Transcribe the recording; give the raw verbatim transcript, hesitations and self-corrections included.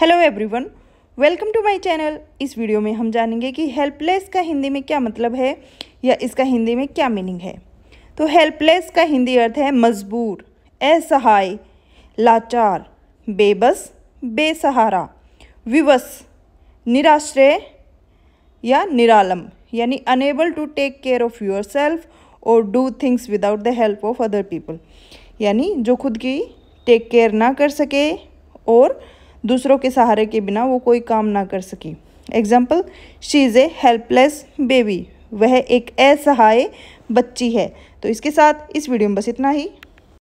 Hello everyone, welcome to my channel. इस video में हम जानेंगे कि हेल्पलेस का हिंदी में क्या मतलब है या इसका हिंदी में क्या मीनिंग है। तो हेल्पलेस का हिंदी अर्थ है मजबूर, असहाय, लाचार, बेबस, बेसहारा, विवश, निराश्रय या निरालम, यानी unable to take care of yourself और do things without the help of other people, यानी जो खुद की टेक केयर ना कर सके और दूसरों के सहारे के बिना वो कोई काम ना कर सके। Example, she is a helpless baby, वह एक असहाय बच्ची है। तो इसके साथ इस वीडियो में बस इतना ही।